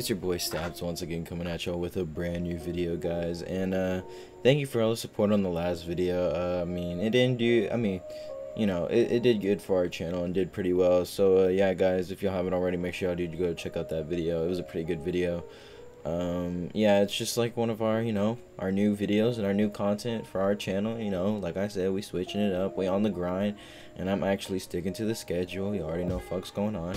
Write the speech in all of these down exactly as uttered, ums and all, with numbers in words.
it's your boy Stabs once again coming at y'all with a brand new video, guys. And uh thank you for all the support on the last video. uh, I mean, it didn't do I mean you know it, it did good for our channel and did pretty well. So uh, yeah, guys, if y'all haven't already, make sure y'all do go check out that video. It was a pretty good video. Um yeah, it's just like one of our, you know, our new videos and our new content for our channel. You know, like I said, we switching it up, we on the grind, and I'm actually sticking to the schedule. You already know fuck's going on.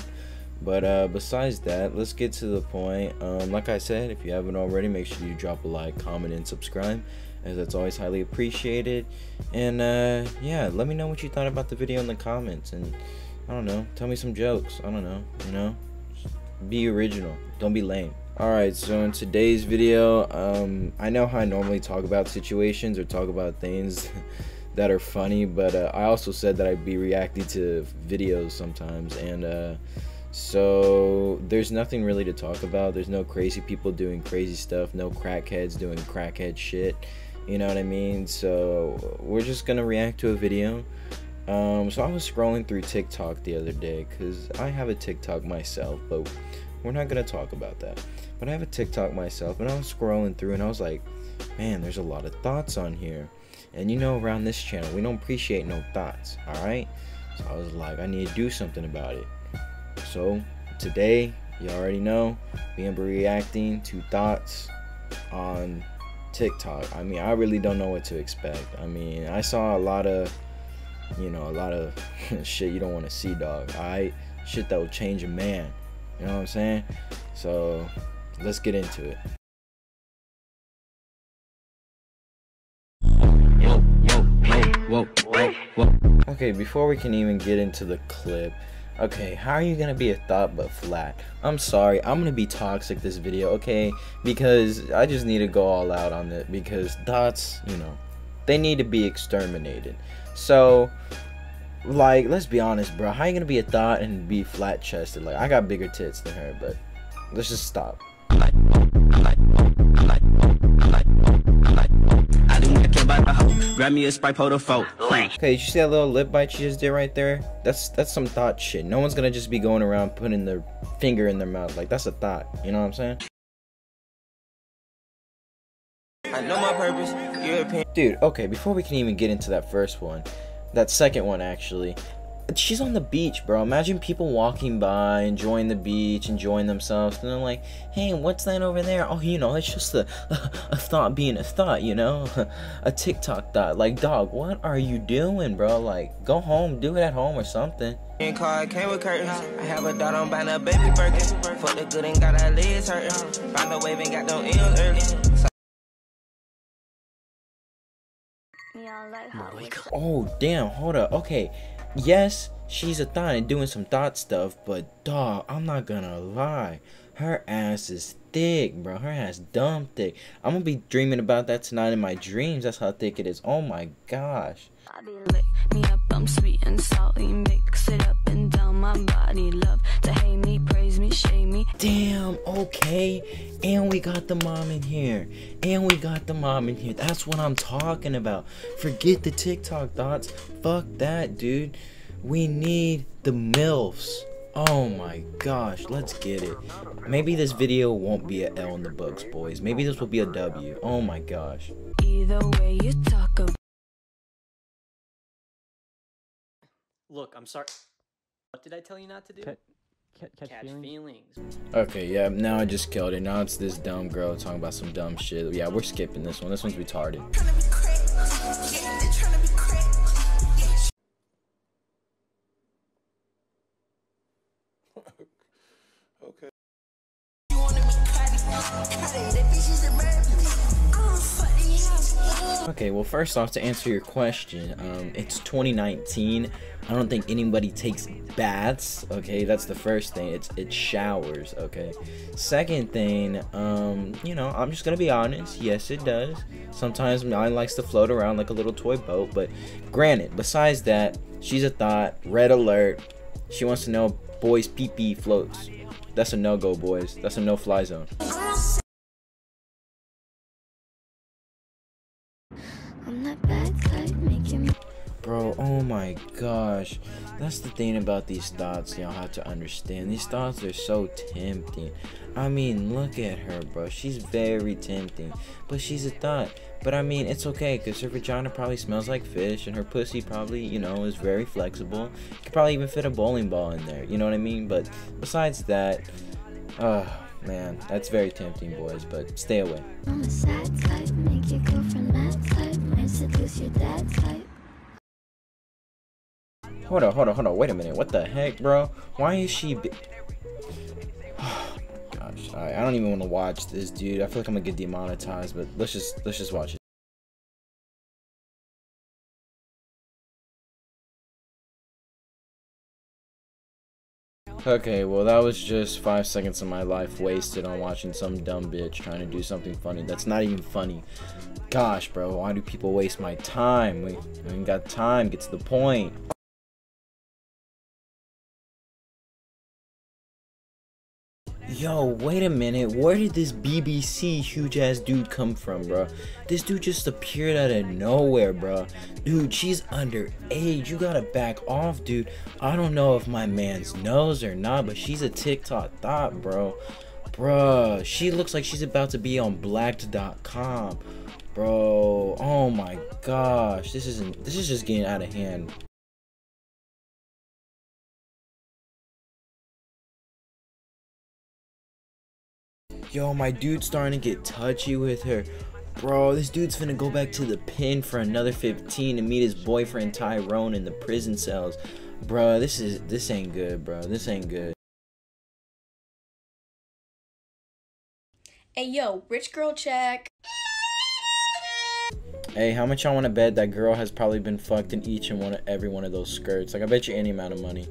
But uh besides that, let's get to the point. Um like I said, if you haven't already, make sure you drop a like, comment, and subscribe, as that's always highly appreciated. And uh yeah, let me know what you thought about the video in the comments, and I don't know, tell me some jokes. I don't know, you know, be original, don't be lame. Alright, so in today's video, um, I know how I normally talk about situations or talk about things that are funny, but uh, I also said that I'd be reacting to videos sometimes, and uh, so there's nothing really to talk about. There's no crazy people doing crazy stuff, no crackheads doing crackhead shit, you know what I mean? So we're just gonna react to a video. Um, so I was scrolling through TikTok the other day, because I have a TikTok myself, but we're not gonna talk about that. But I have a TikTok myself, and I was scrolling through, and I was like, man, there's a lot of thoughts on here. And you know, around this channel, we don't appreciate no thoughts, all right? So I was like, I need to do something about it. So today, you already know, we're gonna be reacting to thoughts on TikTok. I mean, I really don't know what to expect. I mean, I saw a lot of, you know, a lot of shit you don't wanna see, dog, all right? Shit that will change a man. You know what I'm saying? So let's get into it. Yo, yo, whoa, whoa, whoa. Okay, before we can even get into the clip, okay, how are you gonna be a thought but flat? I'm sorry, I'm gonna be toxic this video, okay? Because I just need to go all out on it, because thoughts, you know, they need to be exterminated. So like, let's be honest, bro, how you gonna be a thought and be flat chested? Like, I got bigger tits than her, but let's just stop. Okay, you see that little lip bite she just did right there? That's that's some thought shit. No one's gonna just be going around putting their finger in their mouth. Like, that's a thought, you know what I'm saying? I know my purpose, European. Dude, okay, before we can even get into that first one, that second one actually, she's on the beach, bro. Imagine people walking by, enjoying the beach, enjoying themselves, and they're like, hey, what's that over there? Oh, you know, it's just a, a thought being a thought, you know? A TikTok thought. Like, dog, what are you doing, bro? Like, go home, do it at home or something. Car came with curtains. I have a daughter, I'm buying a baby burger. For the good and got her legs hurting. Find the wave and got no ills early. Oh damn, hold up. Okay, yes, she's a thought and doing some thought stuff, but dog, I'm not gonna lie, her ass is thick, bro. Her ass dumb thick. I'm gonna be dreaming about that tonight in my dreams. That's how thick it is. Oh my gosh. Damn, okay, and we got the mom in here, and we got the mom in here. That's what I'm talking about. Forget the TikTok thoughts, fuck that, dude. We need the MILFs. Oh my gosh, let's get it. Maybe this video won't be an L in the books, boys. Maybe this will be a W. Oh my gosh. Either way you talk about. Look, I'm sorry. What did I tell you not to do? Cut. Catch, Catch feelings. feelings. Okay, yeah, now I just killed it. Now it's this dumb girl talking about some dumb shit. Yeah, we're skipping this one. This one's retarded. Okay. Okay, well, first off, to answer your question, um, it's twenty nineteen. I don't think anybody takes baths, okay? That's the first thing. It's it's showers, okay? Second thing, um, you know, I'm just gonna be honest. Yes, it does. Sometimes mine likes to float around like a little toy boat, but granted, besides that, she's a thought. Red alert. She wants to know boys' pee-pee floats. That's a no-go, boys. That's a no-fly zone. bro. Oh my gosh, that's the thing about these thoughts. Y'all have to understand, these thoughts are so tempting. I mean, look at her, bro. She's very tempting, but she's a thought. But I mean, it's okay, because her vagina probably smells like fish, and her pussy probably, you know, is very flexible. Could probably even fit a bowling ball in there, you know what I mean? But besides that, oh man, that's very tempting, boys, but stay away. I'm a sad type, make your girlfriend mad type, might seduce your dad type. Hold on, hold on, hold on, wait a minute, what the heck, bro? Why is she bi- Gosh, I, I don't even want to watch this, dude. I feel like I'm gonna get demonetized, but let's just let's just watch it. Okay, well, that was just five seconds of my life wasted on watching some dumb bitch trying to do something funny that's not even funny. Gosh, bro, why do people waste my time? We, we ain't got time. Get to the point. Yo, wait a minute, where did this B B C huge ass dude come from, bro? This dude just appeared out of nowhere, bro. Dude, she's underage, you gotta back off, dude. I don't know if my man's knows or not, but she's a TikTok thought, bro. Bruh, she looks like she's about to be on blacked dot com, bro. Oh my gosh, this isn't, this is just getting out of hand. Yo, my dude's starting to get touchy with her. Bro, this dude's finna go back to the pen for another fifteen to meet his boyfriend Tyrone in the prison cells. Bro, this is, this ain't good, bro. This ain't good. Hey, yo, rich girl check. Hey, how much y'all wanna bet that girl has probably been fucked in each and one of every one of those skirts? Like, I bet you any amount of money.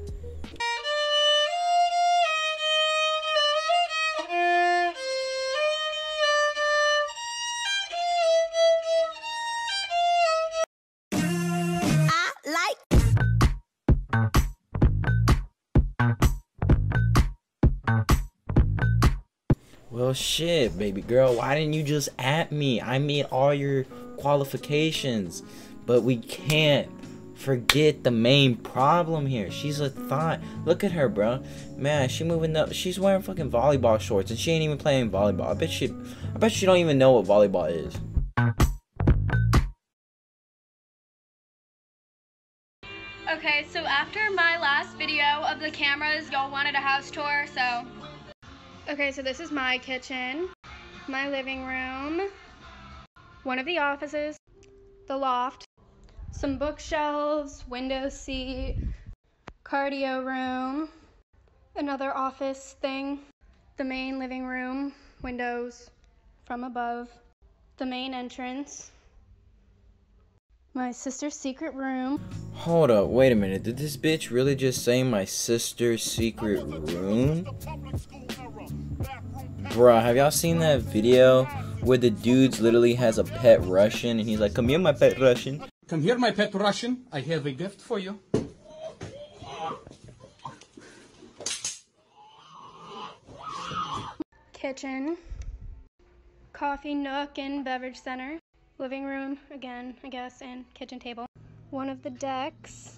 Well, shit, baby girl, why didn't you just at me? I meet all your qualifications, but we can't forget the main problem here. She's a thought. Look at her, bro. Man, she moving up. She's wearing fucking volleyball shorts, and she ain't even playing volleyball. I bet she, I bet she don't even know what volleyball is. Okay, so after my last video of the cameras, y'all wanted a house tour, so. Okay, so this is my kitchen, my living room, one of the offices, the loft, some bookshelves, window seat, cardio room, another office thing, the main living room, windows from above, the main entrance, my sister's secret room. Hold up, wait a minute, did this bitch really just say my sister's secret room? Bruh, have y'all seen that video where the dudes literally has a pet Russian and he's like, come here my pet Russian. Come here my pet Russian, I have a gift for you. Kitchen, coffee nook and beverage center, living room again, I guess, and kitchen table. One of the decks,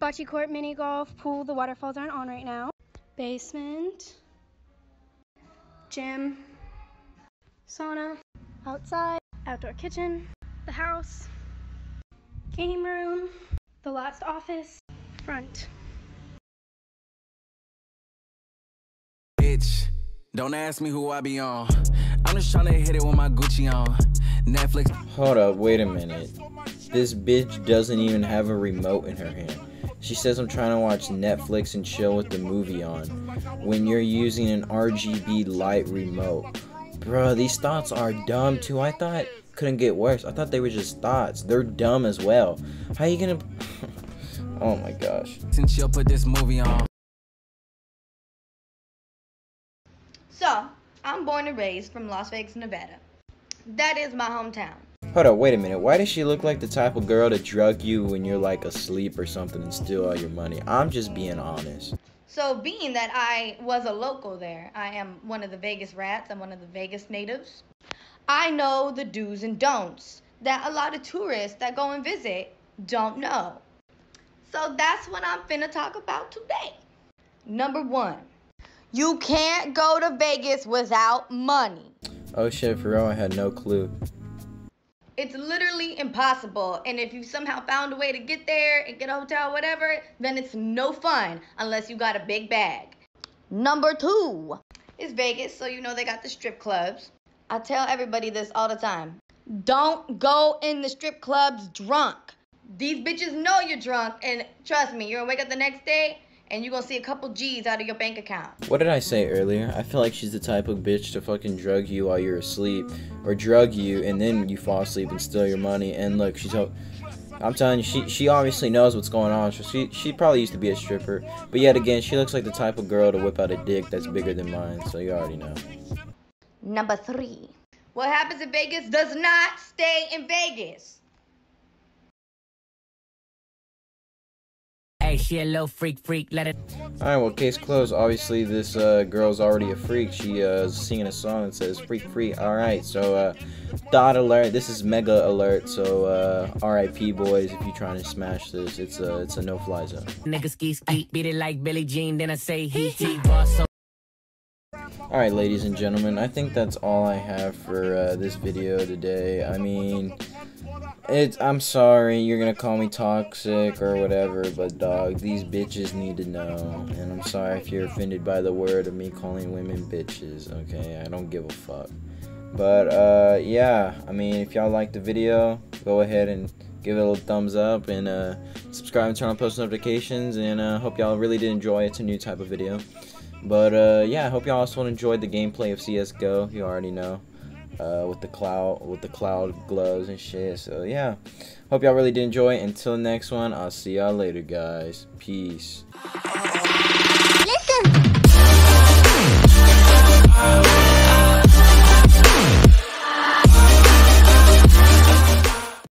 bocce court, mini golf, pool, the waterfalls aren't on right now. Basement. Gym, sauna, outside, outdoor kitchen, the house, game room, the last office, front. Bitch, don't ask me who I be on. I'm just trying to hit it with my Gucci on. Netflix. Hold up, wait a minute. This bitch doesn't even have a remote in her hand. She says I'm trying to watch Netflix and chill with the movie on when you're using an R G B light remote. Bruh, these thoughts are dumb too. I thought couldn't get worse. I thought they were just thoughts. They're dumb as well. How you gonna oh my gosh. Since she'll put this movie on. So, I'm born and raised from Las Vegas, Nevada. That is my hometown. Hold up, wait a minute, why does she look like the type of girl to drug you when you're like asleep or something and steal all your money? I'm just being honest. So being that I was a local there, I am one of the Vegas rats, I'm one of the Vegas natives. I know the do's and don'ts that a lot of tourists that go and visit don't know. So that's what I'm finna talk about today. Number one, you can't go to Vegas without money. Oh shit, for real, I had no clue. It's literally impossible, and if you somehow found a way to get there and get a hotel, whatever, then it's no fun unless you got a big bag. Number two, it's Vegas, so you know they got the strip clubs. I tell everybody this all the time. Don't go in the strip clubs drunk. These bitches know you're drunk, and trust me, you're gonna wake up the next day and you're gonna see a couple G's out of your bank account. What did I say earlier? I feel like she's the type of bitch to fucking drug you while you're asleep, or drug you and then you fall asleep and steal your money. And look, she's ho- I'm telling you, she she obviously knows what's going on. So she she probably used to be a stripper, but yet again, she looks like the type of girl to whip out a dick that's bigger than mine. So you already know. Number three, what happens in Vegas does not stay in Vegas. She a little freak, freak, let it. Alright, well, case closed. Obviously, this uh, girl's already a freak. She uh, is singing a song that says freak, freak. Alright, so, uh, dot alert. This is mega alert. So, uh, R I P boys, if you're trying to smash this, it's a, it's a no-fly zone. Nigga ski ski, beat it like Billie Jean, then I say he, he, boss. Alright, ladies and gentlemen, I think that's all I have for uh, this video today. I mean, it's, I'm sorry, you're gonna call me toxic or whatever, but dog, these bitches need to know. And I'm sorry if you're offended by the word of me calling women bitches, okay? I don't give a fuck. But, uh, yeah, I mean, if y'all liked the video, go ahead and give it a little thumbs up, and uh, subscribe and turn on post notifications, and uh, hope y'all really did enjoy. It's a new type of video. But, uh, yeah, I hope y'all also enjoyed the gameplay of C S G O, you already know, uh, with the cloud, with the cloud gloves and shit. So, yeah, hope y'all really did enjoy. Until next one, I'll see y'all later, guys. Peace.